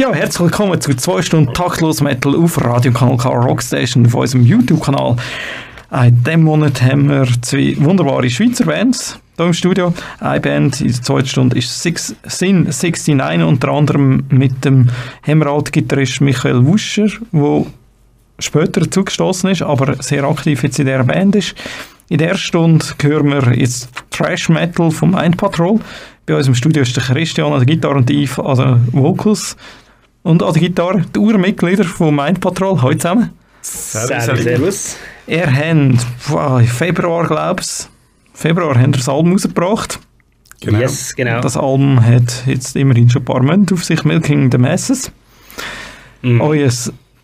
Ja, herzlich willkommen zu 2 Stunden Taktlos Metal auf Radio-Kanal-K-Rockstation auf unserem YouTube-Kanal. In diesem Monat haben wir 2 wunderbare Schweizer Bands hier im Studio. Eine Band in der 2. Stunde ist Sin 69, unter anderem mit dem Hemmeralt-Gitarrist Michael Wuscher, der später zugestoßen ist, aber sehr aktiv jetzt in dieser Band ist. In der 1. Stunde hören wir jetzt Trash Metal vom Mind Patrol. Bei uns im Studio ist der Christian an der Gitarre und Yves an den Vocals. Und an der Gitarre die Urmitglieder von Mind Patrol. Hallo zusammen. Servus. Ihr habt im Februar, glaube ich, das Album rausgebracht. Genau. Yes, genau. Das Album hat jetzt immerhin schon ein paar Monate auf sich, Milking the Masses. Mm. Euer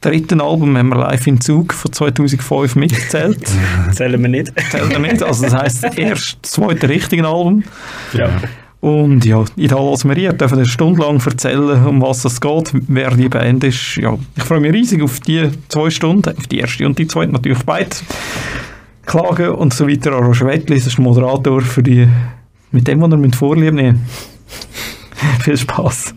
3. Album haben wir live im Zug von 2005 mitgezählt. Zählen wir nicht. Also das heisst, das erste, 2. richtige Album. Ja. Und ja, in der Hallasmerie dürfen wir stundenlang erzählen, um was es geht, wer die Band ist. Ja, ich freue mich riesig auf die 2 Stunden, auf die 1. und die 2, natürlich beide. Klagen und so weiter. Roger Wetli ist Moderator für die, mit dem, was ihr Vorliebe nehmen müsst. Viel Spass.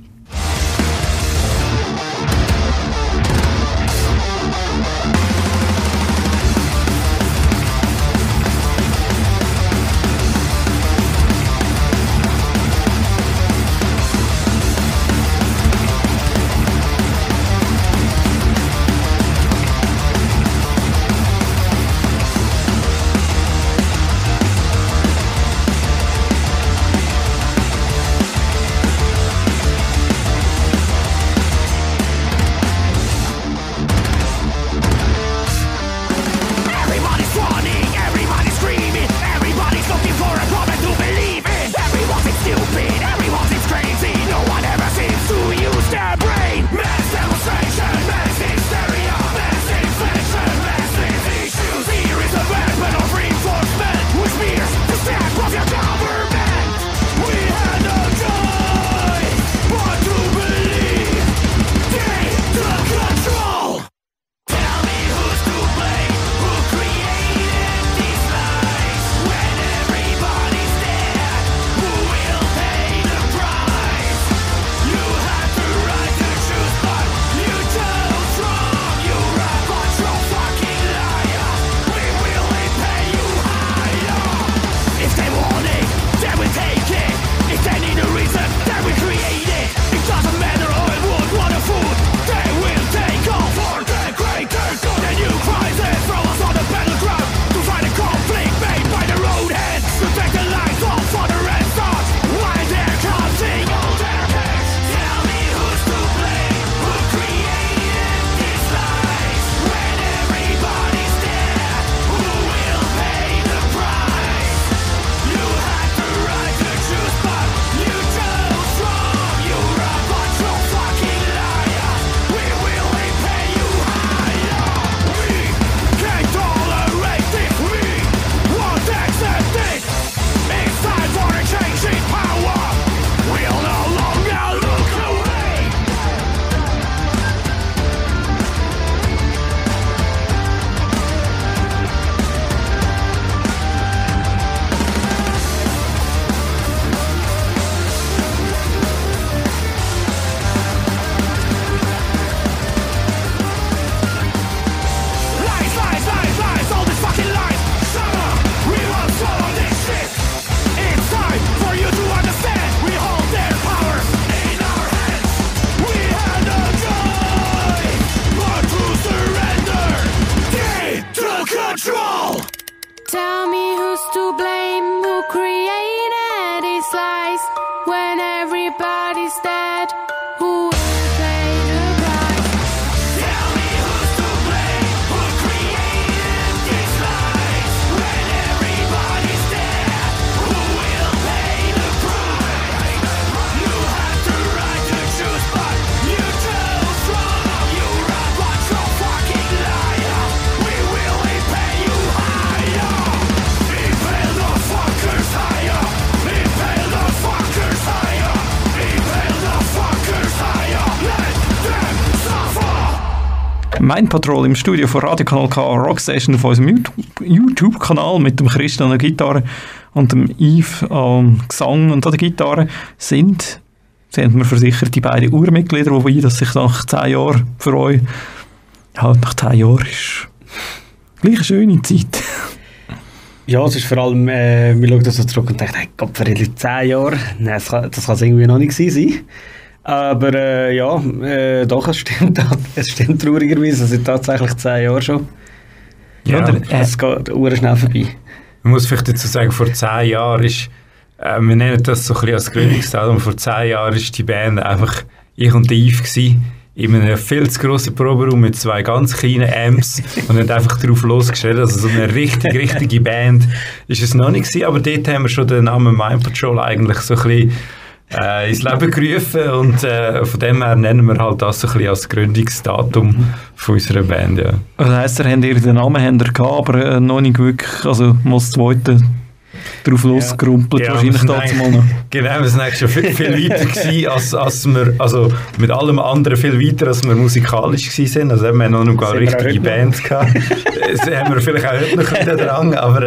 Mind Patrol im Studio von Radio-Kanal-K-Rockstation auf unserem YouTube-Kanal mit dem Christian an der Gitarre und dem Yves am Gesang und an der Gitarre sind Sie haben mir versichert, die beiden Urmitglieder, wobei das sich nach 10 Jahren für euch, halt nach 10 Jahren ist gleich eine schöne Zeit. Ja, es ist vor allem, wir schauen das so zurück und denken, hey Gott, für 10 Jahre, nein, das kann es irgendwie noch nicht sein. Aber ja, doch, es stimmt traurigerweise, es sind tatsächlich 10 Jahre schon. Ja, es geht urschnell vorbei. Man muss vielleicht dazu sagen, vor 10 Jahren ist, wir nennen das so ein bisschen als Gründungsalbum, vor 10 Jahren war die Band einfach ich und Yves gewesen, in einem viel zu grossen Proberaum mit 2 ganz kleinen Amps und hat einfach drauf losgestellt. Also so eine richtige Band ist es noch nicht gewesen, aber dort haben wir schon den Namen Mind Patrol eigentlich so ein bisschen ins Leben gerufen und von dem her nennen wir halt das so ein bisschen als Gründungsdatum von unserer Band, ja. Das heisst, ihr habt den Namen gehabt, aber noch nicht wirklich, also muss zweite drauf losgerumpelt, ja, wahrscheinlich dazumal noch. Genau, wir sind eigentlich schon viel weiter gewesen, als wir, also mit allem anderen viel weiter, als wir musikalisch gewesen sind. Also haben wir noch nicht gar richtige Bands gehabt. Das haben wir vielleicht auch heute noch einen Drang, aber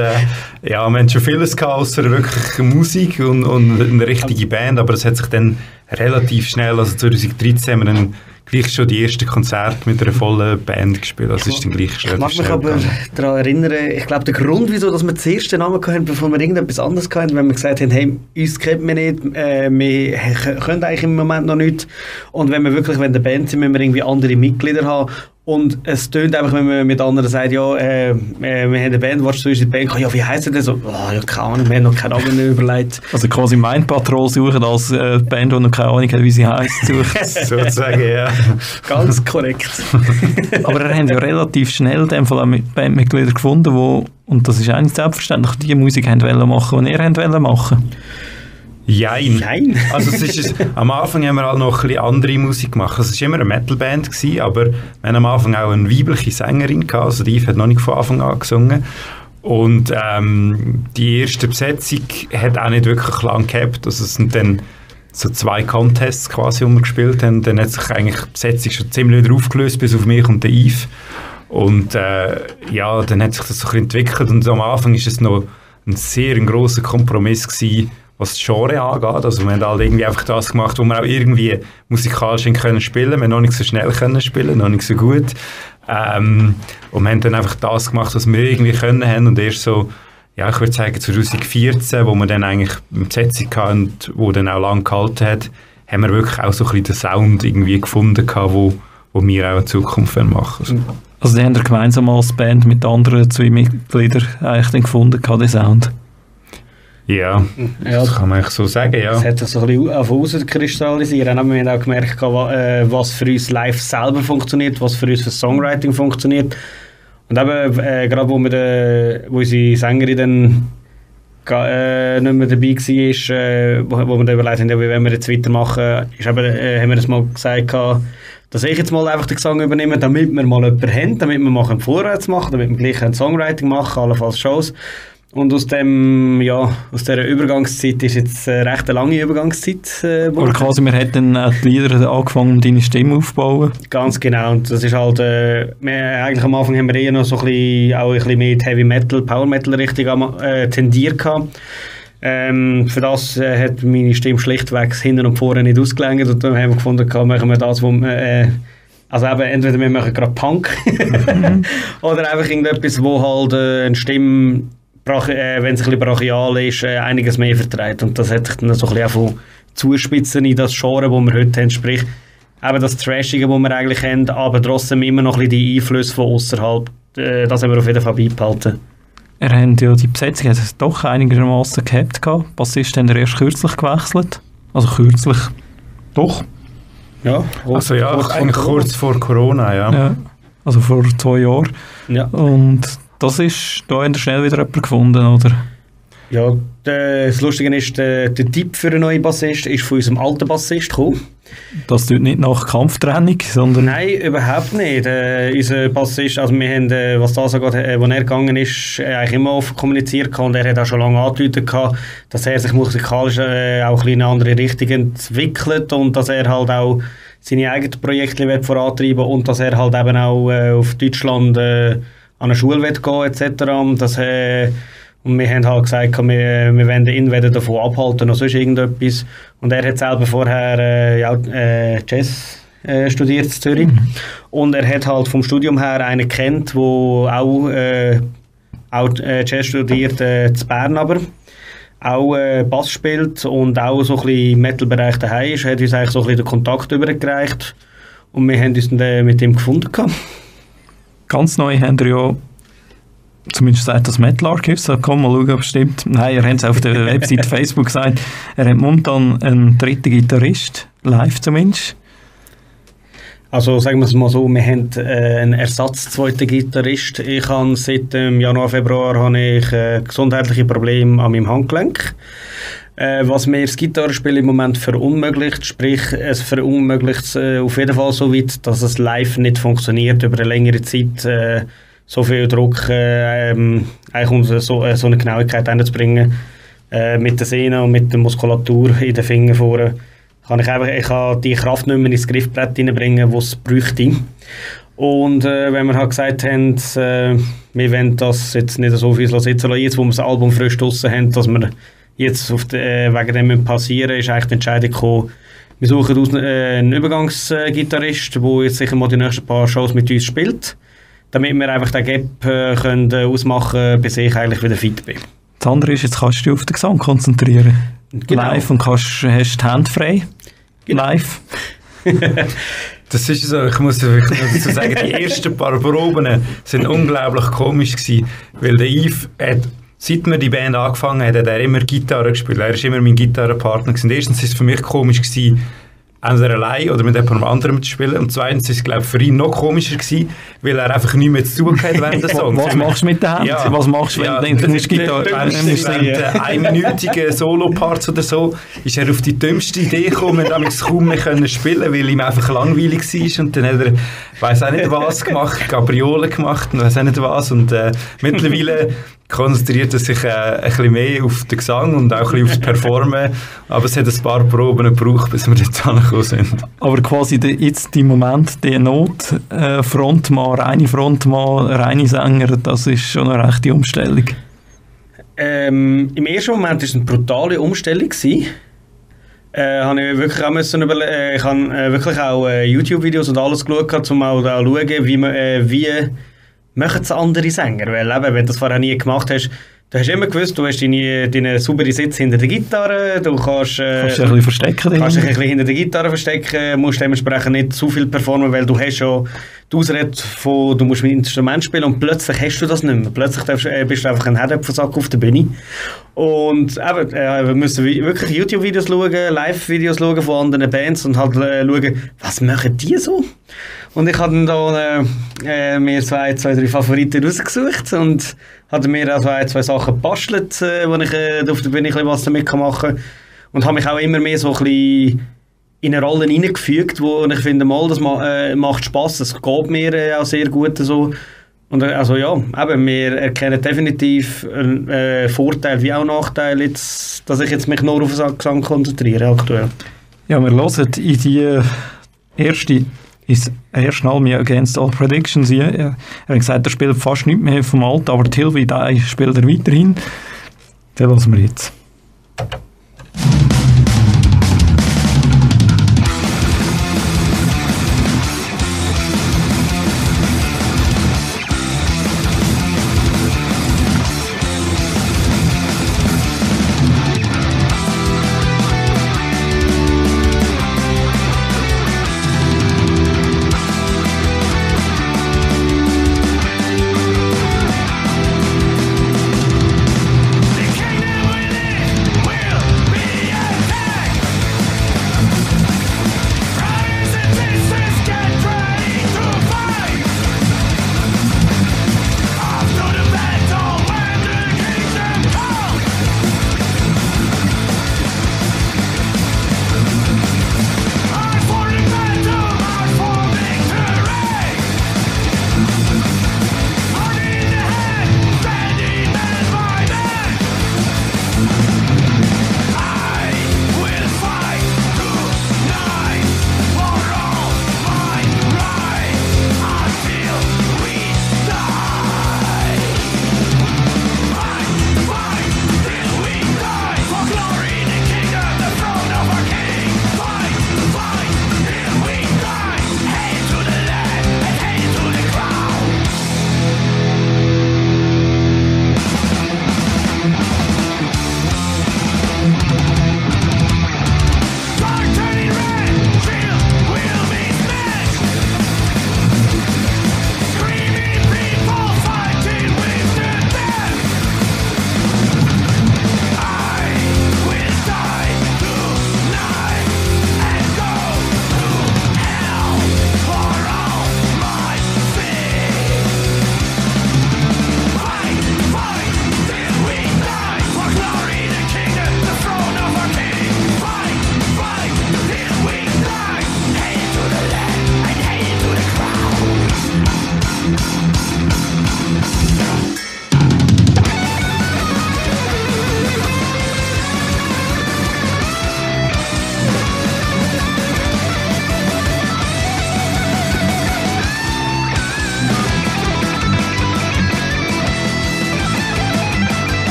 ja, wir haben schon vieles gehabt, außer wirklich Musik und eine richtige Band, aber es hat sich dann relativ schnell, also 2013 haben wir dann gleich schon die ersten Konzerte mit einer vollen Band gespielt, das ist dann gleich schnell. Ich mag mich aber daran erinnern, ich glaube der Grund, wieso dass wir zuerst den Namen hatten, bevor wir irgendetwas anderes hatten, wenn wir gesagt haben, hey, uns kennt man nicht, wir können eigentlich im Moment noch nicht, und wenn wir wirklich in der Band sind, müssen wir irgendwie andere Mitglieder haben. Und es tönt einfach, wenn man mit anderen sagt, ja, wir haben eine Band, willst du in die Band kommen? Ja, wie heisst ihr denn so? Oh, ja, keine Ahnung, wir haben noch keinen Namen überlegt. Also quasi Mind Patrol suchen als Band, die noch keine Ahnung hat, wie sie heisst, sucht. Sozusagen, ja. Ganz korrekt. Aber wir haben ja relativ schnell in dem Fall auch Bandmitglieder gefunden, die, und das ist eigentlich selbstverständlich, die Musik haben wollen machen, die ihr haben wollen machen. Jein. Also am Anfang haben wir halt noch ein bisschen andere Musik gemacht. Es war immer eine Metalband gewesen, aber wir hatten am Anfang auch eine weibliche Sängerin gehabt. Also die Yves hat noch nicht von Anfang an gesungen. Und die erste Besetzung hat auch nicht wirklich lang gehabt. Also es sind dann so 2 Contests quasi, die wir gespielt haben. Dann hat sich eigentlich die Besetzung schon ziemlich wieder aufgelöst, bis auf mich und den Yves. Und ja, dann hat sich das so ein bisschen entwickelt. Und am Anfang war es noch ein sehr grosser Kompromiss gewesen, was das Genre angeht. Also wir haben halt irgendwie einfach das gemacht, wo wir auch irgendwie musikalisch können spielen konnten. Wir haben noch nicht so schnell können spielen, noch nicht so gut. Und wir haben dann einfach das gemacht, was wir irgendwie können haben. Und erst so, ja, ich würde sagen 2014, wo wir dann eigentlich eine Besetzung hatten und wo dann auch lange gehalten hat, haben wir wirklich auch so ein bisschen den Sound irgendwie gefunden, wo wir auch in Zukunft machen wollen. Also die haben wir gemeinsam als Band mit anderen 2 Mitgliedern eigentlich dann gefunden, den Sound. Ja, das kann man eigentlich so sagen, ja. Es hat sich so ein bisschen herauskristallisiert. Wir haben auch gemerkt, was für uns live selber funktioniert, was für uns für Songwriting funktioniert. Und eben, gerade wo unsere Sängerin dann nicht mehr dabei war, wo wir dann überlegt haben, wie wollen wir jetzt weitermachen, haben wir das mal gesagt, dass ich jetzt mal einfach den Gesang übernehme, damit wir mal jemanden haben, damit wir mal vorwärts machen, damit wir gleich ein Songwriting machen, allenfalls Shows. Und aus dieser Übergangszeit ist jetzt recht eine lange Übergangszeit. Oder quasi, wir hätten die Lieder angefangen, deine Stimme aufzubauen. Ganz genau. Und das ist halt, eigentlich am Anfang haben wir eher noch so ein bisschen mehr Heavy Metal, Power Metal Richtung tendiert gehabt. Für das hat meine Stimme schlichtweg hinten und vorne nicht ausgelenkt. Und dann haben wir gefunden, machen wir das, also eben, entweder wir machen gerade Punk oder einfach irgendetwas, wo halt eine Stimme, wenn es ein bisschen brachial ist, einiges mehr vertreibt. Und das hat sich dann so ein bisschen auch von Zuspitzen in das Genre, das wir heute haben, sprich eben das Trashige, das wir eigentlich haben, aber trotzdem immer noch ein bisschen die Einflüsse von außerhalb, das haben wir auf jeden Fall beibehalten. Ihr habt ja die Besetzung doch einigermaßen gehabt. Bassist haben wir erst kürzlich gewechselt. Also kürzlich. Doch. Ja. Also ja, eigentlich kurz vor Corona, ja. Also vor 2 Jahren. Ja. Und da habt ihr schnell wieder jemanden gefunden, oder? Ja, das Lustige ist, der Tipp für einen neuen Bassist ist von unserem alten Bassist gekommen. Das tut nicht nach Kampftraining, sondern... Nein, überhaupt nicht. Unser Bassist, also wir haben, was das angeht, wo er gegangen ist, eigentlich immer offen kommuniziert und er hat auch schon lange angedeutet, dass er sich musikalisch auch ein bisschen in eine andere Richtung entwickelt und dass er halt auch seine eigenen Projekte vorantreiben will und dass er halt eben auch auf Deutschland an eine Schule gehen etc. Und das Und wir haben halt gesagt, wir wollen ihn weder davon abhalten noch sonst irgendetwas. Und er hat selber vorher Jazz studiert in Zürich. Und er hat halt vom Studium her einen kennt, der auch Jazz studiert in Bern, aber auch Bass spielt und auch so ein bisschen im Metal-Bereich daheim ist. Er hat uns eigentlich so ein bisschen den Kontakt übergereicht. Und wir haben uns dann mit ihm gefunden. Ganz neu haben wir ja zumindest sagt das Metal Archiv, so komm mal schauen, ob es stimmt. Nein, er hat es auf der Website Facebook gesagt, er hat momentan einen dritten Gitarrist, live zumindest. Also sagen wir es mal so, wir haben einen Ersatz-zweiten Gitarrist. Ich habe seit Januar, Februar habe ich gesundheitliche Probleme an meinem Handgelenk. Was mir das Gitarrespiel im Moment verunmöglicht, sprich es verunmöglicht es auf jeden Fall so weit, dass es live nicht funktioniert über eine längere Zeit, so viel Druck eigentlich so eine Genauigkeit einzubringen mit den Sehnen und mit der Muskulatur in den Fingern vorne. Ich kann die Kraft nicht mehr ins Griffbrett reinbringen, was es bräuchte. Und wenn wir halt gesagt haben, wir wollen das jetzt nicht so viel sitzen lassen, jetzt wo wir das Album frisch draussen haben, dass wir jetzt wegen dem passieren, ist eigentlich die Entscheidung gekommen, wir suchen einen Übergangsgitarrist, der jetzt sicher mal die nächsten paar Shows mit uns spielt, damit wir einfach den Gap können ausmachen können, bis ich eigentlich wieder fit bin. Das andere ist, jetzt kannst du dich auf den Gesang konzentrieren. Genau. Live und hast die Hände frei. Genau. Live. Das ist so, ich muss dazu sagen, die ersten paar Proben sind unglaublich komisch gewesen, weil der Yves hat, seit wir die Band angefangen haben, hat er immer Gitarre gespielt. Er war immer mein Gitarrenpartner gewesen. Erstens war es für mich komisch gewesen, entweder allein oder mit jemandem anderem zu spielen. Und zweitens ist es, glaube ich, für ihn noch komischer gewesen, weil er einfach nichts mehr zu tun hat während der Songs. Was machst du mit der Hand? Ja. Was machst du, wenn du nicht Gitarre spielst? Einminütigen Solo-Parts oder so, ist er auf die dümmste Idee gekommen, damit es kaum mehr können spielen, weil ihm einfach langweilig war. Und dann hat er, weiss auch nicht was gemacht, Gabriole gemacht und weiss auch nicht was. Und mittlerweile konzentriert er sich ein bisschen mehr auf den Gesang und auch ein bisschen aufs Performen. Aber es hat ein paar Proben gebraucht, bis wir jetzt angekommen sind. Aber quasi jetzt im Moment die Not, Frontmann, reine Sänger, das ist schon eine rechte Umstellung. Im ersten Moment war es eine brutale Umstellung. Ich habe wirklich auch YouTube-Videos und alles geschaut, um auch zu schauen, wie machen es andere Sänger, weil eben, wenn du das vorher nie gemacht hast, du hast immer gewusst, du hast deinen sauberen Sitz hinter der Gitarre, du kannst dich ein bisschen verstecken. Musst dementsprechend nicht zu viel performen, weil du hast schon die Ausrede von, du musst mit Instrument spielen und plötzlich hast du das nicht mehr. Plötzlich bist du einfach ein Herdöpfelsack auf der Bühne. Und eben, wir müssen wirklich YouTube-Videos schauen, Live-Videos schauen von anderen Bands und halt schauen, was machen die so? Und ich habe dann mir zwei, drei Favoriten rausgesucht und habe mir also zwei Sachen gebastelt, wo ich auf der Bühne was damit machen kann. Und habe mich auch immer mehr so ein bisschen in eine Rolle hineingefügt, wo ich finde, mal, das macht Spass, das geht mir auch sehr gut so. Und also ja, eben, wir erkennen definitiv einen Vorteil wie auch Nachteil, jetzt, dass ich jetzt mich nur auf den Gesang konzentriere aktuell. Ja, wir hören in die erste erst mal mir Against All Predictions. Er hat gesagt, er spielt fast nichts mehr vom Alten, aber Till We Die spielt er weiterhin. Den hören wir jetzt.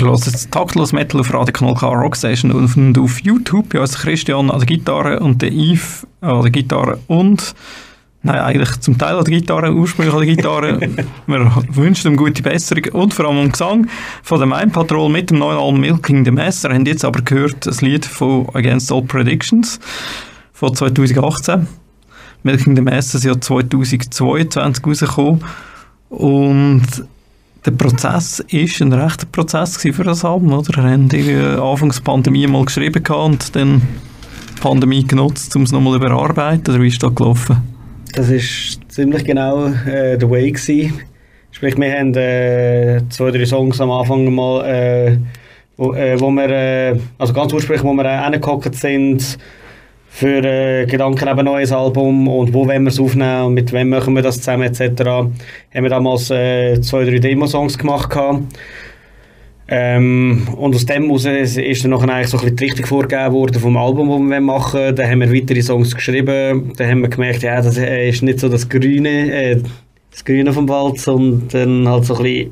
Er hört jetzt Taktlos Metal auf Radio-Kanal-K-Rockstation und auf YouTube. Ja, ist Christian an der Gitarre und der Yves an der Gitarre und... Nein, eigentlich zum Teil an der Gitarre, ursprünglich an der Gitarre. Wir wünschen ihm gute Besserung und vor allem am Gesang von der Mind Patrol mit dem neuen Album Milking the Masses. Wir haben jetzt aber gehört das Lied von Against All Predictions von 2018. Milking the Masses ist ja 2022 rausgekommen und der Prozess war ein rechter Prozess für das Album, oder? Wir haben anfangs der Pandemie mal geschrieben und dann die Pandemie genutzt, um es nochmal überarbeiten, oder wie ist das gelaufen? Das war ziemlich genau der Way gewesen. Sprich, wir haben 2-3 Songs am Anfang mal, wo wir, also ganz ursprünglich, wo wir reingehockt sind für Gedanken eben neues Album und wo wollen wir es aufnehmen und mit wem machen wir das zusammen etc. Haben wir damals 2-3 Demo-Songs gemacht gehabt. Und aus dem heraus ist dann nachher eigentlich so ein bisschen die Richtung vorgegeben worden vom Album, das wir machen wollen. Dann haben wir weitere Songs geschrieben. Dann haben wir gemerkt, ja, das ist nicht so das Grüne vom Wald, sondern halt so ein bisschen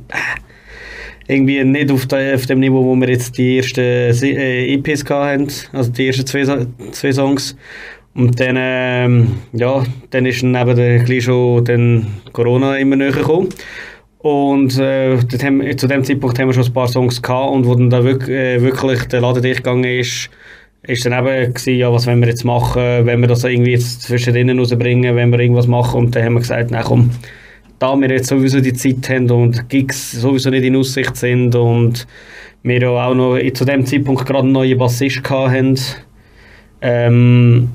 irgendwie nicht auf dem Niveau, wo wir jetzt die ersten EPs hatten, also die ersten zwei Songs. Und dann, ja, dann ist dann eben schon dann Corona immer näher gekommen. Und zu dem Zeitpunkt haben wir schon ein paar Songs gehabt und wo dann da wirklich der Laden durchgegangen ist, ist dann eben gewesen, ja, was wollen wir jetzt machen, wenn wir das irgendwie jetzt zwischendrin rausbringen, wenn wir irgendwas machen, und dann haben wir gesagt, nein komm, da wir jetzt sowieso die Zeit haben und Gigs sowieso nicht in Aussicht sind und wir ja auch noch zu dem Zeitpunkt gerade einen neuen Bassist gehabt haben,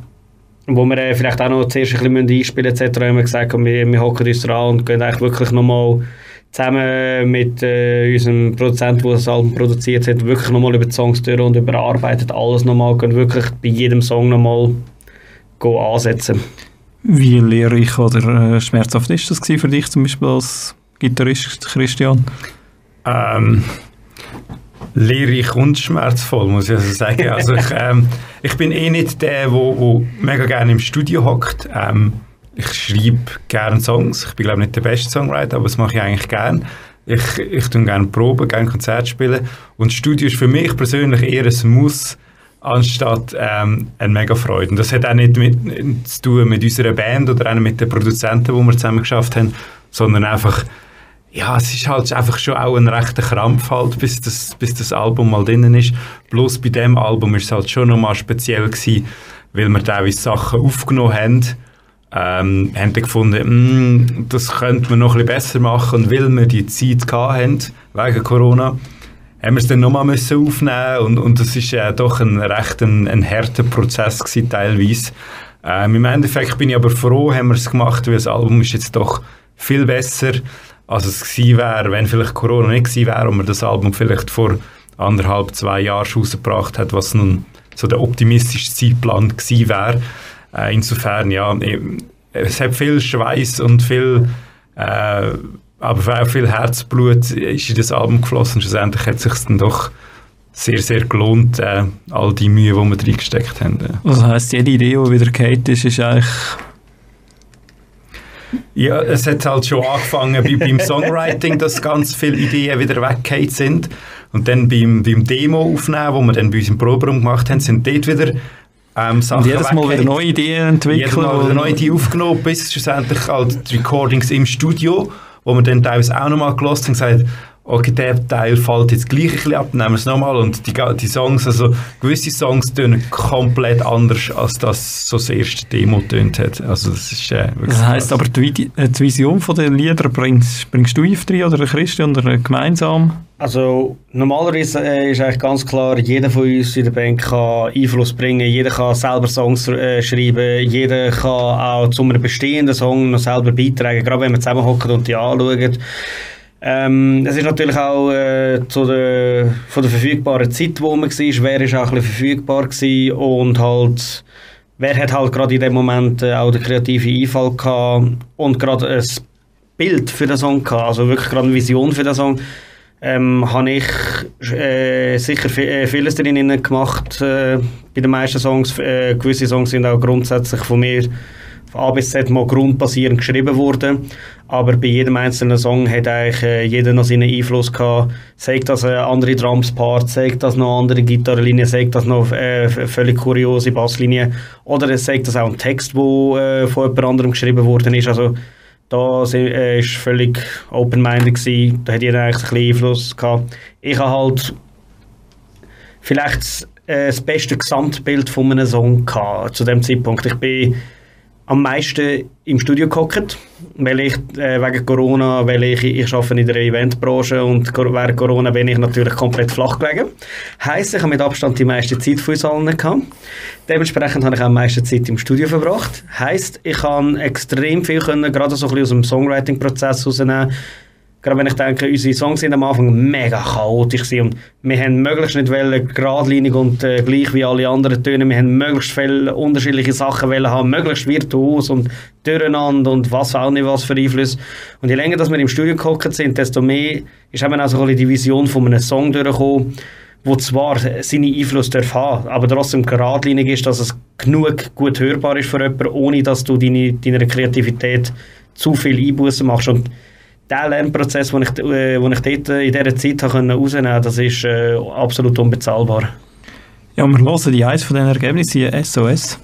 wo wir vielleicht auch noch zuerst ein bisschen einspielen etc., haben wir gesagt, komm, wir hocken uns dran und gehen eigentlich wirklich nochmal zusammen mit unserem Produzenten, der das Album produziert hat, wirklich nochmal über die Songs durch und überarbeitet alles nochmal, können wirklich bei jedem Song nochmal ansetzen. Wie lehrreich oder schmerzhaft ist das für dich zum Beispiel als Gitarrist, Christian? Lehrreich und schmerzvoll, muss ich also sagen. Also ich bin eh nicht der, der mega gerne im Studio hockt. Ich schreibe gerne Songs. Ich bin, glaube ich, nicht der beste Songwriter, aber das mache ich eigentlich gerne. Ich tue gerne Proben, gerne Konzerte spielen. Und das Studio ist für mich persönlich eher ein Muss, anstatt eine mega Freude. Und das hat auch nicht zu tun mit unserer Band oder auch mit den Produzenten, die wir zusammen geschafft haben, sondern einfach, ja, es ist halt einfach schon auch ein rechter Krampf halt, bis das Album mal drinnen ist. Bloß bei dem Album ist es halt schon nochmal speziell gewesen, weil wir teilweise Sachen aufgenommen haben, haben dann gefunden, das könnte man noch ein bisschen besser machen, und weil wir die Zeit gehabt haben, wegen Corona, haben wir es dann nochmal müssen aufnehmen und das ist doch ein recht ein harter Prozess gewesen, teilweise. Im Endeffekt bin ich aber froh, haben wir es gemacht, weil das Album ist jetzt doch viel besser, als es gewesen wäre, wenn vielleicht Corona nicht gewesen wäre und man das Album vielleicht vor 1,5-2 Jahren rausgebracht hat, was nun so der optimistische Zeitplan gewesen wäre. Insofern, ja, es hat viel Schweiß und viel, aber auch viel Herzblut ist in das Album geflossen. Schlussendlich hat es sich dann doch sehr, sehr gelohnt, all die Mühe, die wir reingesteckt haben. Also das heisst, jede Idee, die wieder gehabt ist, ist eigentlich... Ja, es hat halt schon angefangen beim Songwriting, dass ganz viele Ideen wieder weggehauen sind. Und dann beim Demo-Aufnehmen, wo wir dann bei uns im Proberaum gemacht haben, sind dort wieder... und jedes Mal wieder neue Ideen entwickeln. Jedes Mal wieder neue Ideen aufgenommen, bis schlussendlich halt die Recordings im Studio, wo wir dann teilweise auch nochmal gehört haben und gesagt, okay, der Teil fällt jetzt gleich ein bisschen ab, nehmen wir es nochmal. Und die Songs, also gewisse Songs tönen komplett anders, als das so das erste Demo tönt hat. Also das ist das heisst krass. Aber die Vision von den Liedern bringst du Yves rein oder Christian oder gemeinsam? Also normalerweise ist eigentlich ganz klar, jeder von uns in der Band kann Einfluss bringen, jeder kann selber Songs schreiben, jeder kann auch zu einem bestehenden Song noch selber beitragen, gerade wenn wir zusammenhocken und die anschauen. Es ist natürlich auch von der verfügbaren Zeit, wo man war, wer ist auch ein bisschen verfügbar gewesen und halt, wer hat halt gerade in dem Moment auch den kreativen Einfall gehabt und gerade ein Bild für den Song gehabt, also wirklich gerade eine Vision für den Song, habe ich sicher vieles drinnen gemacht bei den meisten Songs. Gewisse Songs sind auch grundsätzlich von mir von A bis Z mal grundbasierend geschrieben wurde, aber bei jedem einzelnen Song hat eigentlich jeder noch seinen Einfluss gehabt. Sei das andere Drums-Part, sei das noch andere Gitarrenlinie, sei das noch völlig kuriose Basslinie oder es sei das auch ein Text, der von jemand anderem geschrieben worden ist. Also da ist völlig open-minded gewesen, da hat jeder eigentlich ein bisschen Einfluss gehabt. Ich habe halt vielleicht das beste Gesamtbild von einem Song gehabt, zu dem Zeitpunkt. Ich bin am meisten im Studio gehockt, weil ich wegen Corona, weil ich arbeite in der Eventbranche und während Corona bin ich natürlich komplett flach gelegen. Heisst, ich habe mit Abstand die meiste Zeit von uns allen gehabt. Dementsprechend habe ich auch die meiste Zeit im Studio verbracht. Heisst, ich kann extrem viel können, gerade so ein bisschen aus dem Songwriting-Prozess rausnehmen. Gerade wenn ich denke, unsere Songs sind am Anfang mega chaotisch und wir haben möglichst nicht geradlinig und gleich wie alle anderen Töne, wir haben möglichst viele unterschiedliche Sachen haben, möglichst virtuos und durcheinander und was auch nicht was für Einfluss. Und je länger dass wir im Studio gehockt sind, desto mehr ist eben auch so eine Division von einem Song durchgekommen, wo zwar seine Einfluss haben darf, aber trotzdem geradlinig ist, dass es genug gut hörbar ist für jemanden, ohne dass du deiner Kreativität zu viel Einbußen machst. Und der Lernprozess, den ich dort in dieser Zeit herausnehmen konnte, das ist absolut unbezahlbar. Ja, wir hören die eines von den Ergebnissen hier, SOS.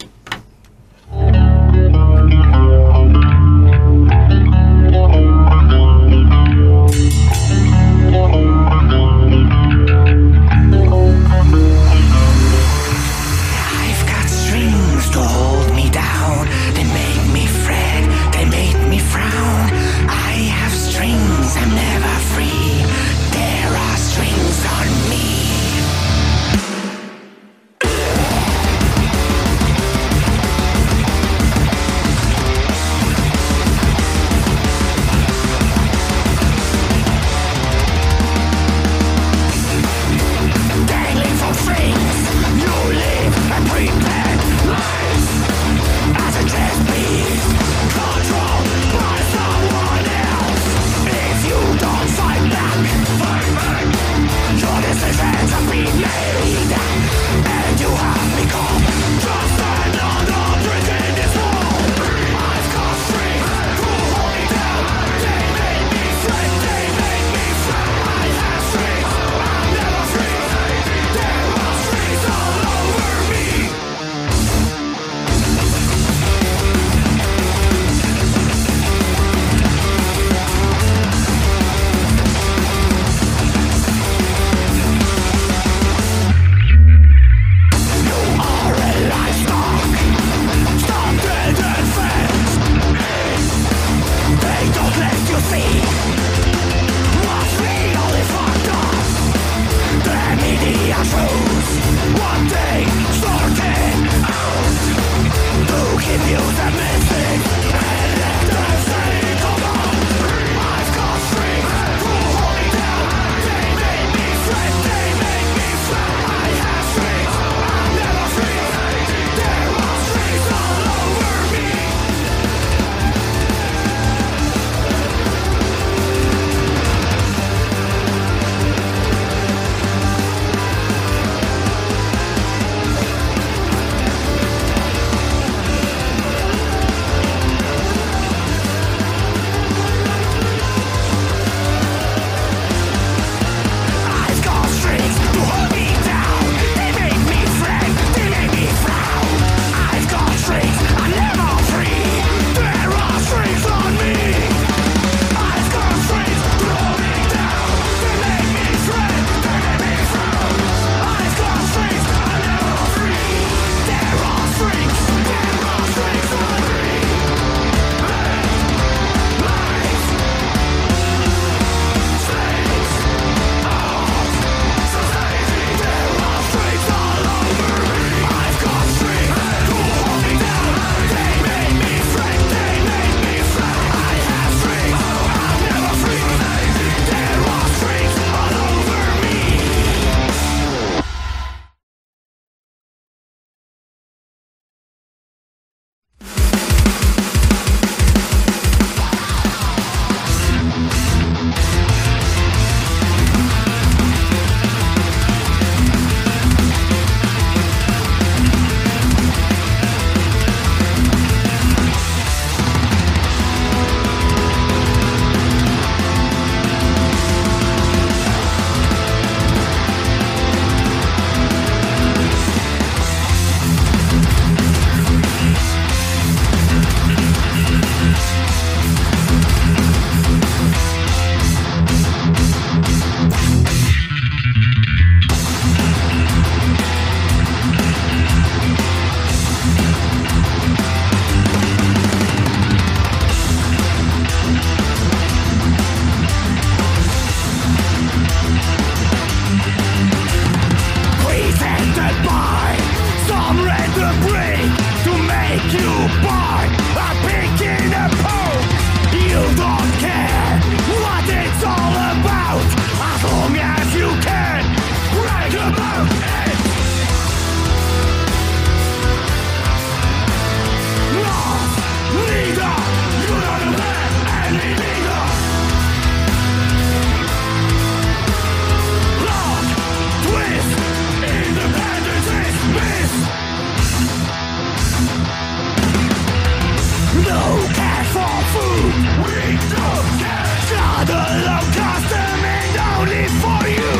food, we don't care. Not a love custom and only for you.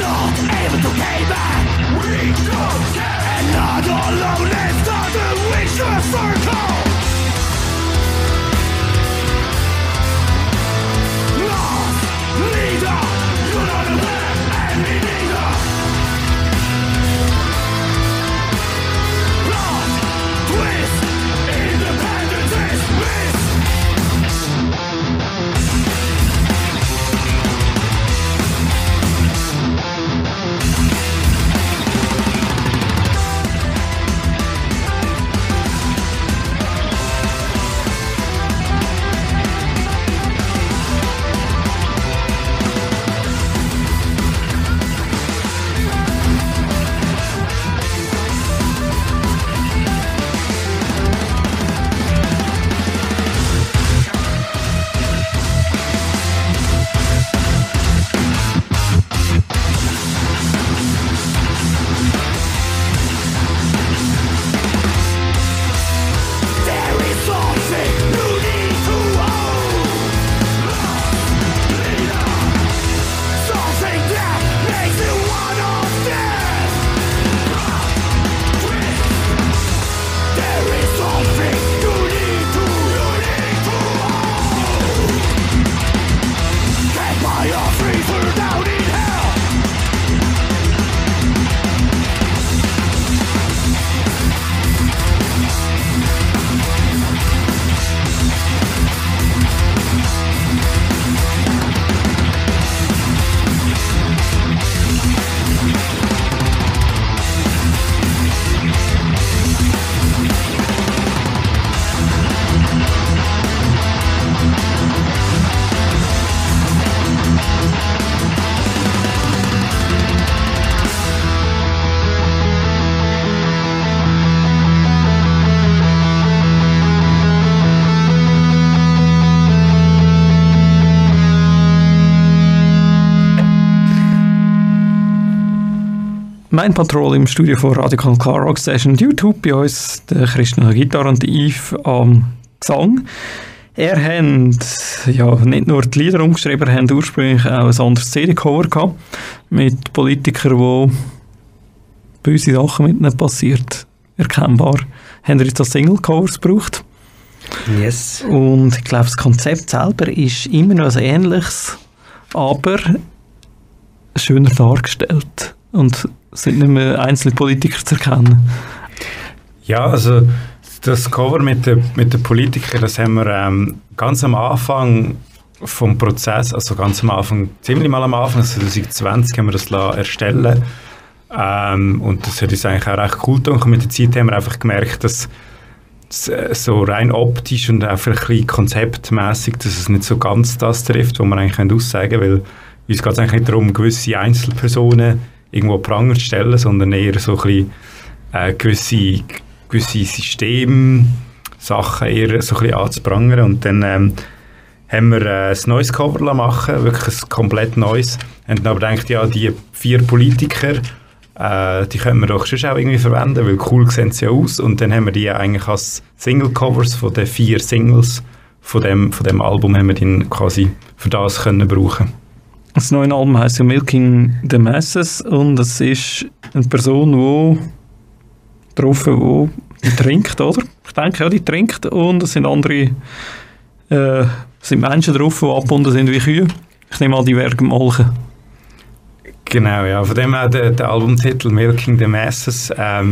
Not able to pay back, we don't care. And not all alone, it's not a vicious circle. Lost, neither, you're not aware, and me neither. Lost, twist, independence is bliss. Mind Patrol im Studio von Radio-Kanal-K-Rockstation YouTube. Bei uns der Christian an der Gitarre und der Yves am Gesang. Er hat ja nicht nur die Lieder umgeschrieben, er hat ursprünglich auch ein anderes CD-Cover gehabt mit Politikern, wo böse Sachen mit ihnen passiert. Erkennbar. Haben wir jetzt das Single-Covers gebraucht. Yes. Und ich glaube, das Konzept selber ist immer noch ein ähnliches, aber schöner dargestellt. Und sind nicht mehr einzelne Politiker zu erkennen? Ja, also das Cover mit den Politikern, das haben wir ganz am Anfang vom Prozess, also ganz am Anfang, ziemlich mal am Anfang, also 2020 haben wir das erstellen und das hat uns eigentlich auch recht cool getan. Und mit der Zeit haben wir einfach gemerkt, dass so rein optisch und auch ein bisschen konzeptmässig, dass es nicht so ganz das trifft, was wir eigentlich aussagen können, weil uns geht es eigentlich nicht darum, gewisse Einzelpersonen irgendwo prangern zu stellen, sondern eher so ein bisschen gewisse Systeme, Sachen eher so ein bisschen anzuprangern. Und dann haben wir ein neues Cover machen, wirklich ein komplett neues. Und dann denkt ja, die vier Politiker, die können wir doch schon auch irgendwie verwenden, weil cool sehen sie ja aus. Und dann haben wir die eigentlich als Single-Covers von den vier Singles von dem Album haben wir den quasi für das können brauchen. Das neue Album heisst ja Milking the Masses und es ist eine Person, die trinkt, oder? Ich denke, ja, die trinkt und es sind andere sind Menschen drauf, die abgebunden sind wie Kühe. Ich nehme an, die werden molken. Genau, ja. Von dem her der Albumtitel Milking the Masses, halt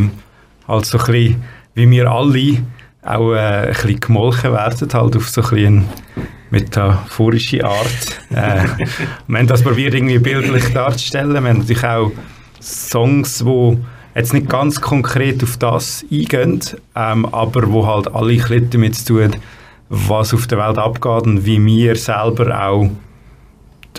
so ein bisschen, wie wir alle auch ein bisschen gemolken werden, halt auf so ein bisschen metaphorische Art. Wir haben das probiert, irgendwie bildlich darzustellen. Wir haben natürlich auch Songs, die jetzt nicht ganz konkret auf das eingehen, aber wo halt alle etwas damit zu tun, was auf der Welt abgeht und wie wir selber auch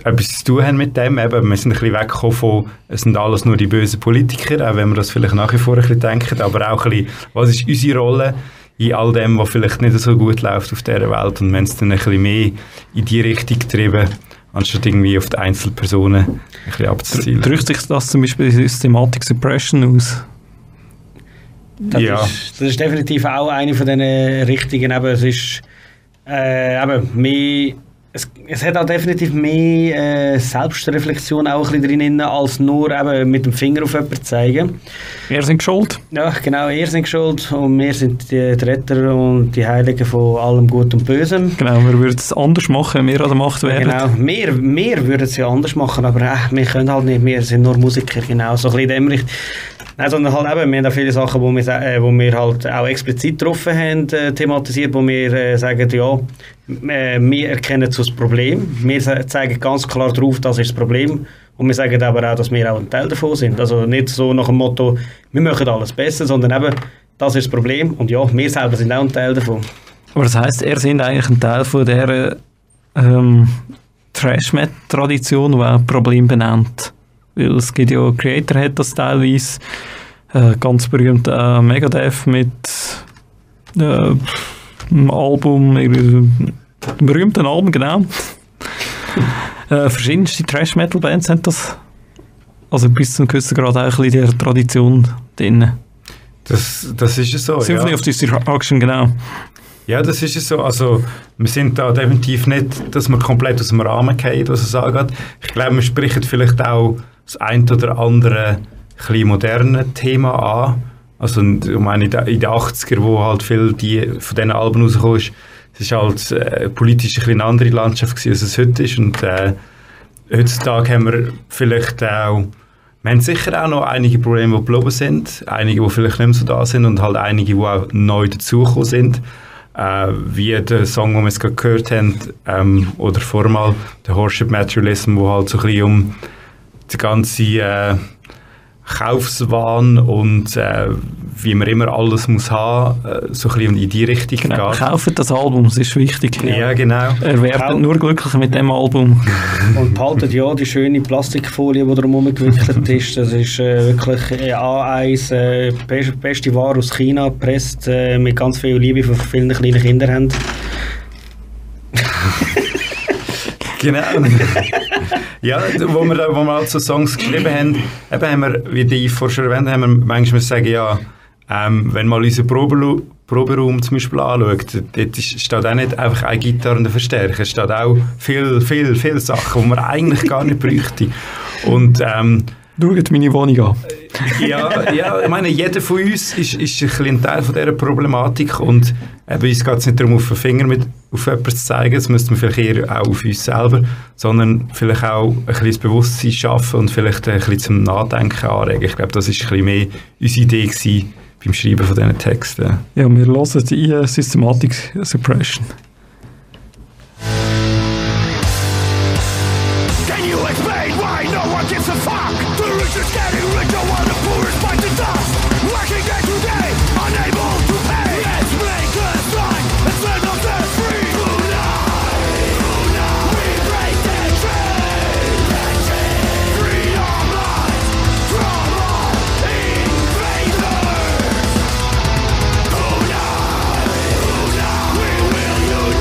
etwas zu tun haben mit dem. Eben, wir sind ein bisschen weggekommen von, es sind alles nur die bösen Politiker, auch wenn wir das vielleicht nach wie vor ein bisschen denken, aber auch ein bisschen, was ist unsere Rolle in all dem, was vielleicht nicht so gut läuft auf dieser Welt, und wir haben es dann ein bisschen mehr in die Richtung getrieben, anstatt irgendwie auf die Einzelpersonen ein bisschen abzuzielen. Drückt sich das zum Beispiel in Systematic Suppression aus? Das ist definitiv auch eine von diesen Richtungen, aber es ist Aber mehr, es hat auch definitiv mehr Selbstreflexion auch ein bisschen drin, als nur eben mit dem Finger auf jemanden zeigen. Wir sind schuld. Ja, genau, ihr sind schuld und wir sind die Retter und die Heiligen von allem Gut und Bösem. Genau, wir würden es anders machen, wenn wir an der Macht wären. Genau, wir würden es ja anders machen, aber wir können halt nicht, wir sind nur Musiker, genau, so ein bisschen dämmerig. Nein, sondern halt eben, wir haben auch viele Sachen, wo wir halt auch explizit getroffen haben, thematisiert, wo wir sagen, ja, wir erkennen das Problem, wir zeigen ganz klar drauf, das ist das Problem und wir sagen aber auch, dass wir auch ein Teil davon sind. Also nicht so nach dem Motto, wir machen alles besser, sondern eben, das ist das Problem und ja, wir selber sind auch ein Teil davon. Aber das heisst, ihr seid eigentlich ein Teil von dieser Trash-Tradition, die auch Problem benennt. Weil es gibt ja, Creator hat das teilweise, ganz berühmt Megadeth mit einem Album, einem berühmten Album, genau. Verschiedenste Trash-Metal-Bands haben das, also bis zu einem gewissen Grad auch in der Tradition drin. Das ist es so, Symphony of Distraction, genau. Ja, das ist es so. Also, wir sind da definitiv nicht, dass wir komplett aus dem Rahmen fallen, was es angeht. Ich glaube, wir sprechen vielleicht auch das ein oder andere ein moderne Thema an. Also, ich meine, in den 80er, wo halt viel von diesen Alben rausgekommen ist, es war halt politisch ein bisschen eine andere Landschaft gewesen, als es heute ist. Und heutzutage haben wir vielleicht auch, wir haben sicher auch noch einige Probleme, die geblieben sind, einige, die vielleicht nicht mehr so da sind und halt einige, die auch neu dazugekommen sind. Wie der Song, den wir jetzt gerade gehört haben, oder formal der Worship Materialism, wo halt so ein bisschen um die ganze Kaufswahn und wie man immer alles muss haben, so ein bisschen in die Richtung geht. Kauft das Album, das ist wichtig. Ja, genau. Erwerbt nur glücklich mit dem Album. Und behaltet ja die schöne Plastikfolie, die darum herumgewickelt ist. Das ist wirklich A1, beste Ware aus China, gepresst mit ganz viel Liebe von vielen kleinen Kindern. Genau. Ja, wo wir halt so Songs geschrieben haben, eben haben wir, wie die Yves vorher erwähnt haben, wir manchmal sagen, ja, wenn man unseren Proberaum zum Beispiel anschaut, dort steht auch nicht einfach eine Gitarre und ein Verstärker, es steht auch viel Sachen, die man eigentlich gar nicht bräuchte. Und, schaut meine Wohnung an. Ja, ich meine, jeder von uns ist ein kleiner Teil von dieser Problematik und uns geht es nicht darum, auf den Finger auf etwas zu zeigen, das müsste man vielleicht eher auch auf uns selber, sondern vielleicht auch ein bisschen das Bewusstsein schaffen und vielleicht ein bisschen zum Nachdenken anregen. Ich glaube, das war ein bisschen mehr unsere Idee gewesen beim Schreiben von diesen Texten. Ja, wir hören die Systematic Suppression. Can you explain why no one gives a fuck? The rich is getting richer while the poor is by the dust. Working day to day, unable to pay. Let's make a strike and send off the free. Tonight, we break the chain. Freedom lies from all invaders. Tonight, we will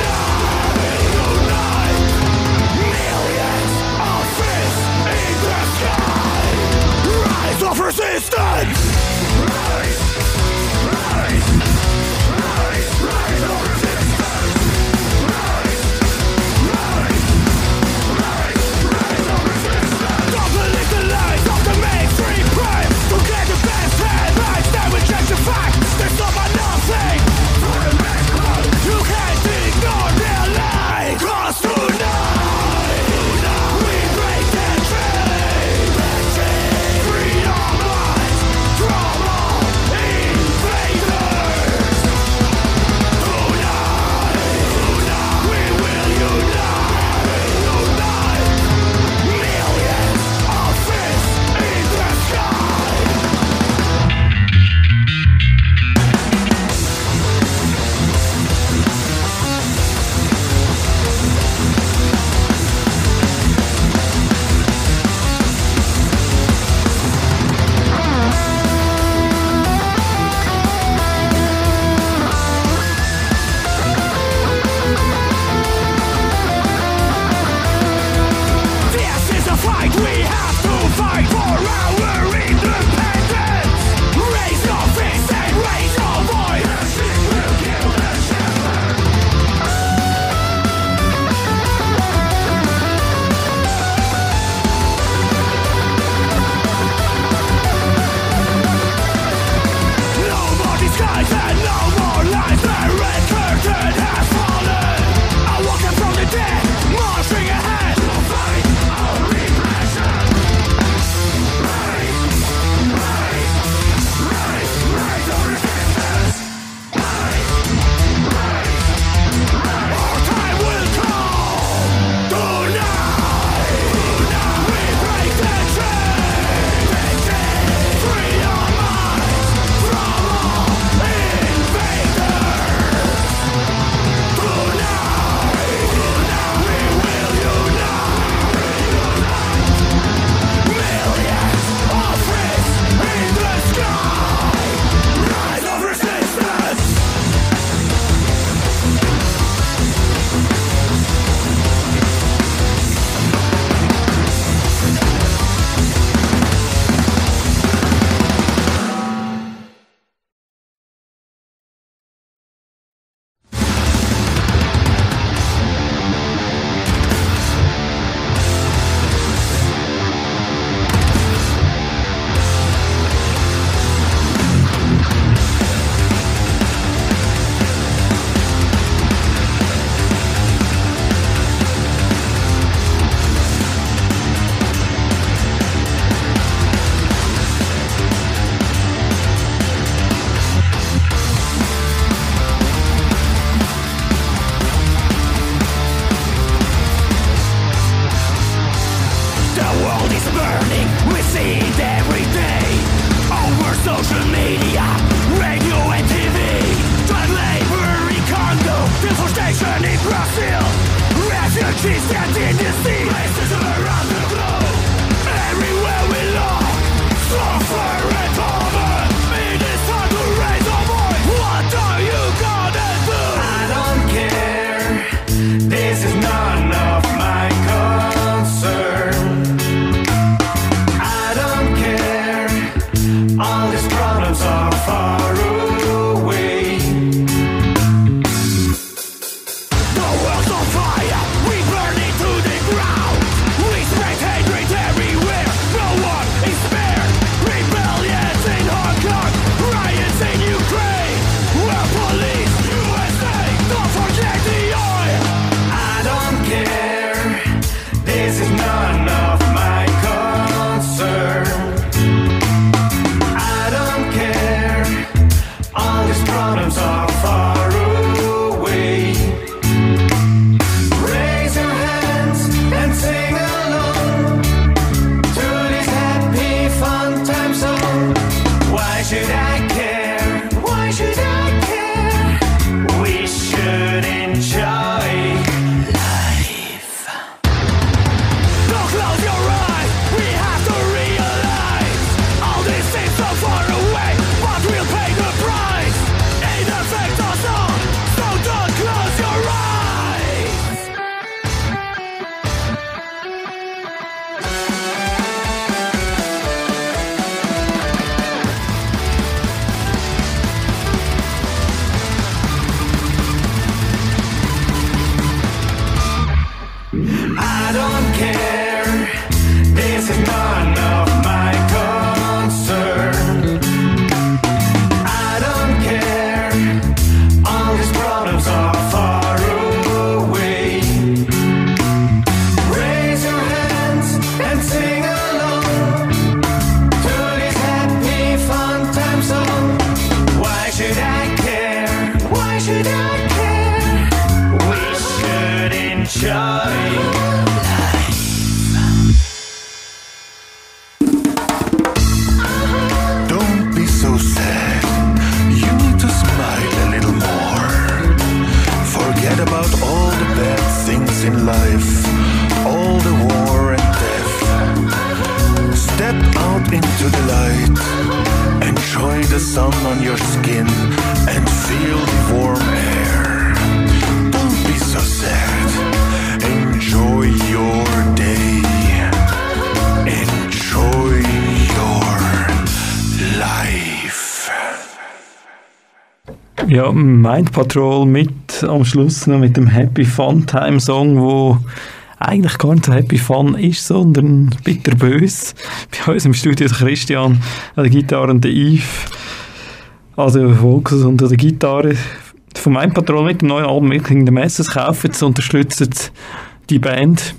Ja, Mind Patrol mit am Schluss noch mit dem Happy Fun Time Song, wo eigentlich gar nicht so Happy Fun ist, sondern bitterbös. Bei uns im Studio der Christian an der Gitarre und der Yves, also Vocals und an der Gitarre. Von Mind Patrol mit dem neuen Album Milking the Masses, kaufen es, unterstützen die Band.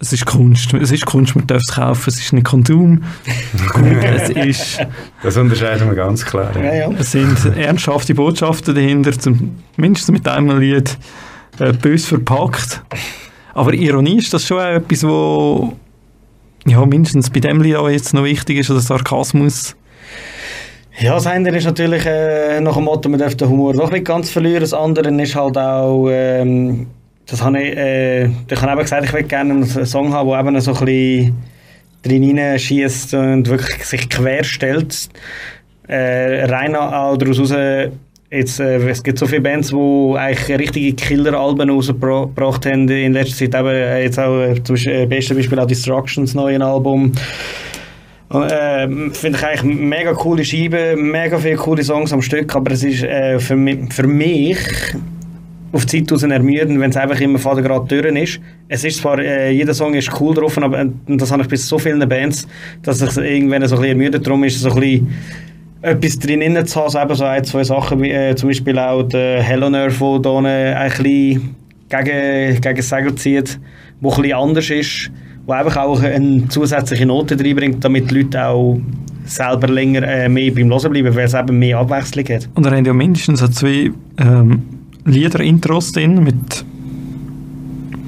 Es ist Kunst, man darf es kaufen, es ist nicht Konsum. Es ist, das unterscheiden wir ganz klar. Ja, ja. Es sind ernsthafte Botschaften dahinter, zumindest mit einem Lied bös verpackt. Aber Ironie ist das schon auch etwas, wo ja, mindestens bei dem Lied auch jetzt noch wichtig ist, oder Sarkasmus. Ja, das eine ist natürlich nach dem Motto, man darf den Humor doch nicht ganz verlieren. Das andere ist halt auch... das habe ich habe eben gesagt, ich würde gerne einen Song haben, der eben so ein bisschen drin hineinschießt und wirklich sich quer stellt. Rein auch daraus raus, jetzt, es gibt so viele Bands, die eigentlich richtige Killer-Alben rausgebracht haben in letzter Zeit. Eben, jetzt auch zum besten Beispiel auch Distractions, neuen Album. Finde ich eigentlich mega coole Scheibe, mega viele coole Songs am Stück, aber es ist für mich auf die Zeit raus ermüden, wenn es einfach immer vor der Grad Türen ist. Es ist zwar, jeder Song ist cool drauf, aber das habe ich bei so vielen Bands, dass ich irgendwann so ein bisschen ermüdet. Darum ist so ein bisschen etwas drin zu haben, so eben so ein, zwei Sachen, wie zum Beispiel auch der Hell on Earth, der da ein bisschen gegen das Segel zieht, wo ein bisschen anders ist, wo einfach auch eine zusätzliche Note reinbringt, damit die Leute auch selber länger mehr beim Hören bleiben, weil es eben mehr Abwechslung hat. Und da haben ja mindestens so zwei Lieder-Intros drin mit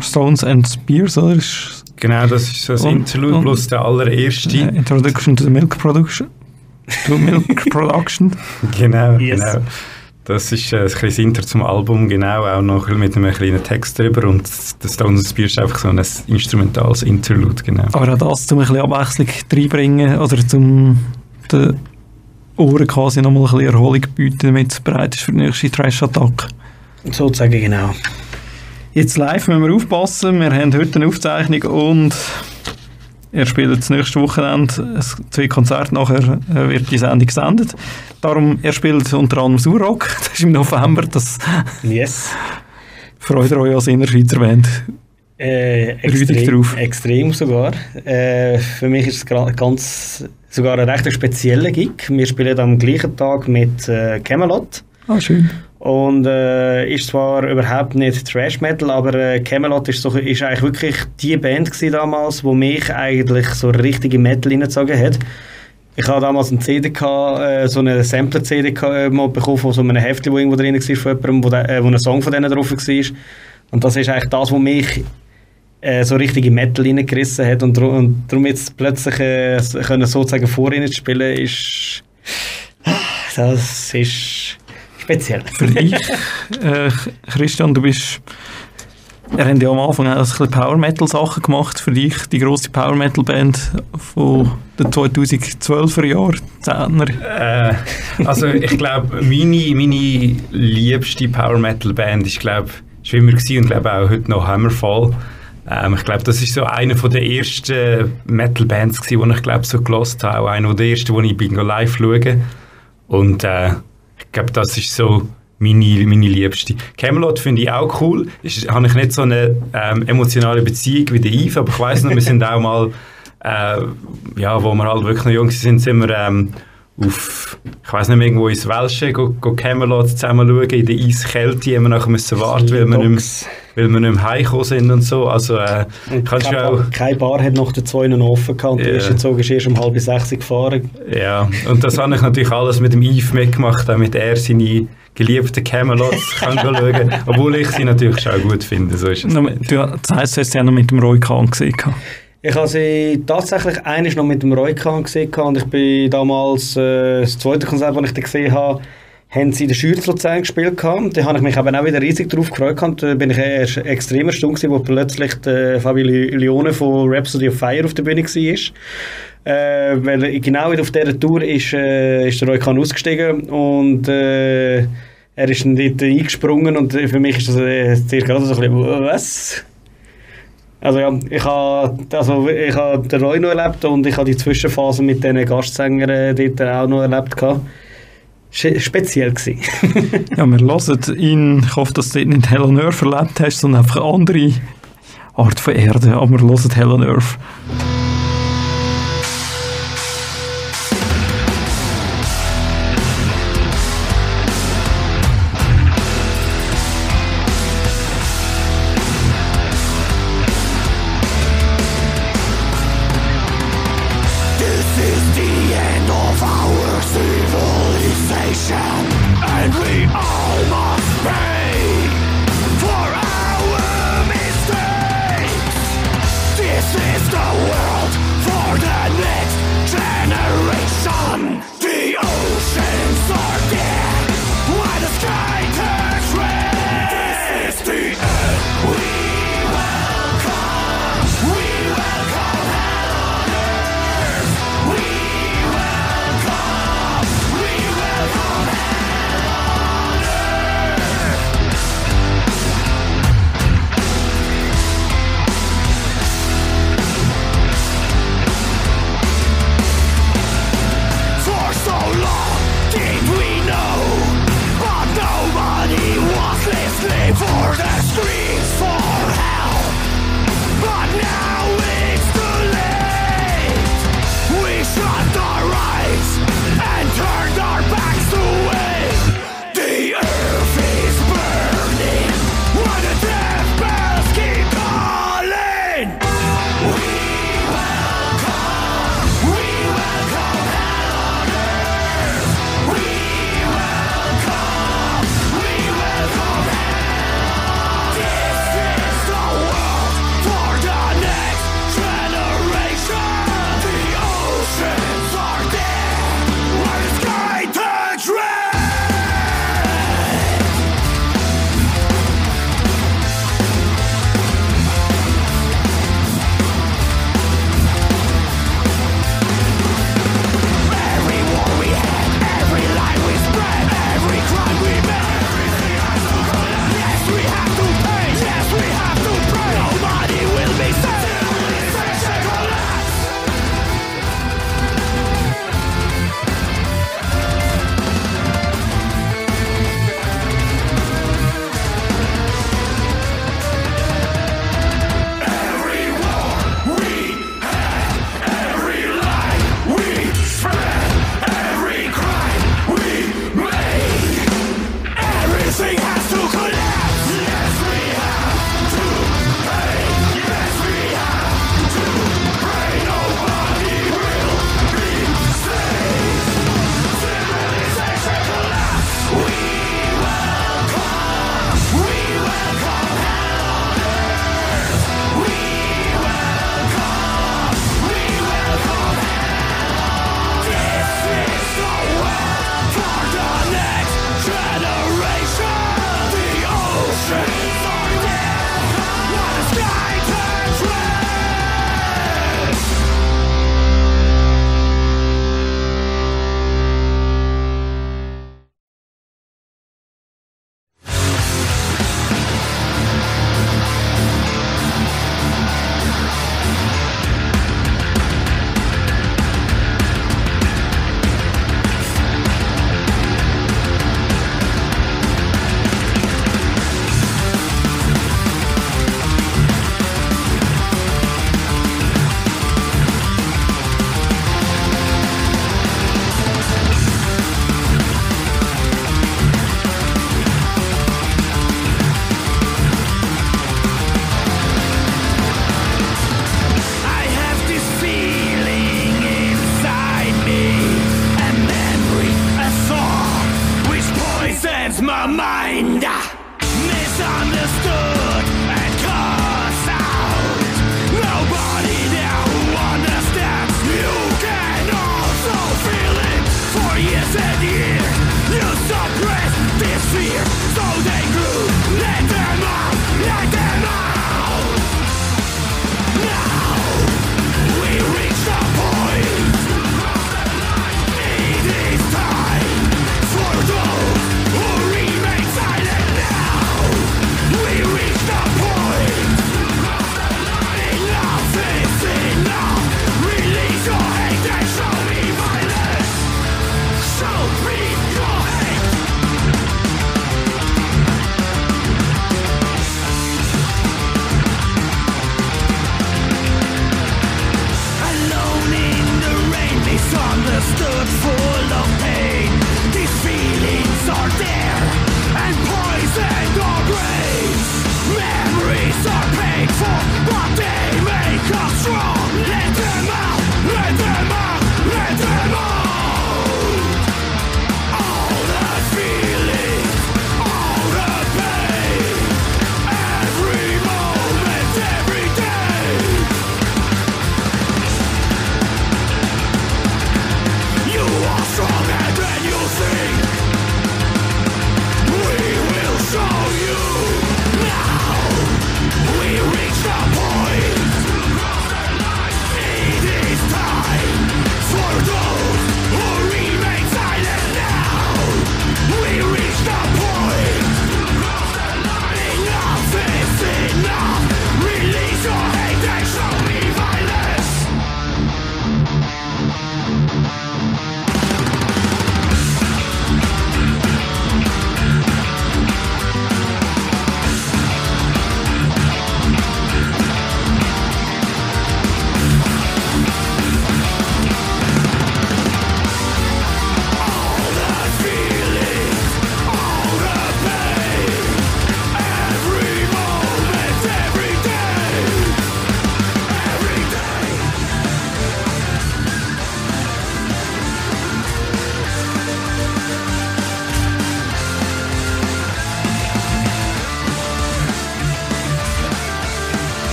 Stones and Spears, oder? Genau, das ist so das Interlude plus der allererste. Introduction to the Milk Production. Genau, yes. Genau. Das ist ein kleines Intro zum Album, genau, auch noch mit einem kleinen Text drüber, und der Stones and Spears ist einfach so ein instrumentales Interlude, genau. Aber auch das, um ein bisschen Abwechslung reinbringen, oder zum den Ohren quasi nochmal ein bisschen Erholung bieten, damit es bereit ist für die nächste Trash-Attacke. Sozusagen, genau. Jetzt live müssen wir aufpassen. Wir haben heute eine Aufzeichnung und er spielt das nächste Wochenende 2 Konzerte. Nachher wird die Sendung gesendet. Darum, er spielt unter anderem Surrock. Das ist im November. Das yes. Freut euch als Innerschweizer Band. Extrem sogar. Für mich ist es sogar ein recht spezieller Gig. Wir spielen am gleichen Tag mit Kamelot. Ah, schön. Und ist zwar überhaupt nicht Thrash Metal, aber Kamelot ist eigentlich wirklich die Band gewesen damals, die mich eigentlich so richtige Metal hineingezogen hat. Ich hatte damals eine CD, so eine Sampler-CD mal bekommen von so einem Heftchen, wo irgendwo drin war, von jemandem, wo ein Song von denen drauf war. Und das ist eigentlich das, was mich so richtige Metal hineingerissen hat. Und darum jetzt plötzlich können sozusagen vor ihnen spielen, ist... Das ist... speziell. Für dich, Christian, du bist... Wir haben ja am Anfang auch ein bisschen Power-Metal-Sachen gemacht. Für dich die grosse Power-Metal-Band von den 2012er Jahren, 10er. Also ich glaube, meine liebste Power-Metal-Band ist, glaube ich, immer gewesen und glaube auch heute noch Hammerfall. Ich glaube, das ist so eine der ersten Metal-Bands gewesen, die ich glaube so gehört habe. Auch eine der ersten, die ich live schaue. Und ich glaube, das ist so meine Liebste. Kamelot finde ich auch cool. Habe ich nicht so eine emotionale Beziehung wie der Yves, aber ich weiss noch, wir sind auch mal, ja, wo wir halt wirklich noch jung sind wir auf, ich weiss nicht, irgendwo ins Welsche, Kamelot zusammen schauen, in der Eiskälte, immer nachher müssen warten, weil man nicht mehr, weil wir nicht mehr heimgekommen sind und so. Also, kannst keine, auch, keine Bar hat noch den zweiten offen gehabt, der erste Zug ist erst um 5:30 gefahren. Ja, und das habe ich natürlich alles mit dem Yves mitgemacht, damit er seine geliebten Kamelots kann schauen, obwohl ich sie natürlich schon gut finde. So ist es. Das heisst, du hast sie ja noch mit dem Roy Khan gesehen? Ich habe sie tatsächlich einmal noch mit dem Roy Khan gesehen und ich bin damals, das zweite Konzert, das ich da gesehen habe, haben sie in der Schürzlozern gespielt. Da habe ich mich eben auch wieder riesig drauf gefreut. Und da bin ich erst extrem erstaunt, als plötzlich Fabio Lione von Rhapsody of Fire auf der Bühne war. Weil genau auf dieser Tour ist der Roy Khan ausgestiegen und er ist dann dort eingesprungen und für mich ist das zuerst gerade so ein bisschen, was? Also ja, ich habe den Roy noch erlebt und ich habe die Zwischenphase mit diesen Gastsängern dort auch noch erlebt. Speziell gewesen. Ja, wir hören ihn. Ich hoffe, dass du dort nicht Hell on Earth erlebt hast, sondern einfach eine andere Art von Erde. Aber wir hören Hell on Earth. This is the world.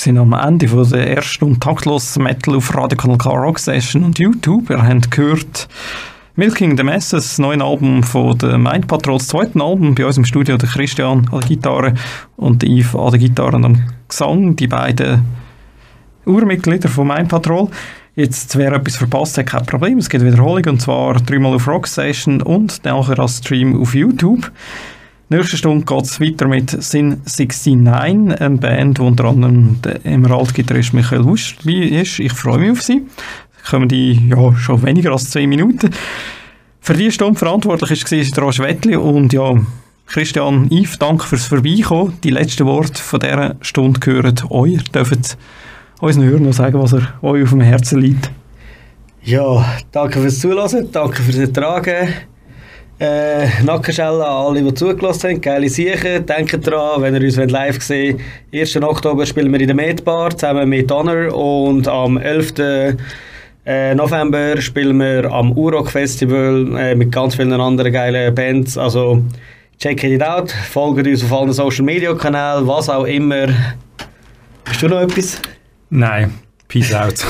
Sie nehmen Ende von der ersten Stunde Taktlos Metal auf Radio-Kanal-K-Rockstation und YouTube. Ihr habt gehört Milking the Masses, das neue Album von der Mind Patrol, das zweite Album. Bei uns im Studio der Christian an der Gitarre und der Yves an der Gitarre und am Gesang. Die beiden Urmitglieder von Mind Patrol. Jetzt, wer etwas verpasst hat, kein Problem. Es gibt Wiederholung, und zwar dreimal auf Rockstation und nachher als Stream auf YouTube. Nächste Stunde geht es weiter mit Sin 69, eine Band, die unter anderem der Emerald-Gitarrist Michael Wuscher ist. Ich freue mich auf sie. Da kommen die ja, schon weniger als 2 Minuten. Für diese Stunde verantwortlich war Roger Wetli und ja, Christian, Yves, danke fürs Vorbeikommen. Die letzten Worte von dieser Stunde gehören euch. Ihr dürft unseren Hörern noch sagen, was euch auf dem Herzen liegt. Ja, danke fürs Zuhören, danke fürs Ertragen. Nackenschellen an alle, die zugelassen haben, geile Siechen, denkt daran, wenn ihr uns live sehen wollt, 1. Oktober spielen wir in der Medbar zusammen mit Donner und am 11. November spielen wir am U-Rock Festival mit ganz vielen anderen geilen Bands, also check it out, folgt uns auf allen Social Media Kanälen, was auch immer. Hast du noch etwas? Nein, peace out.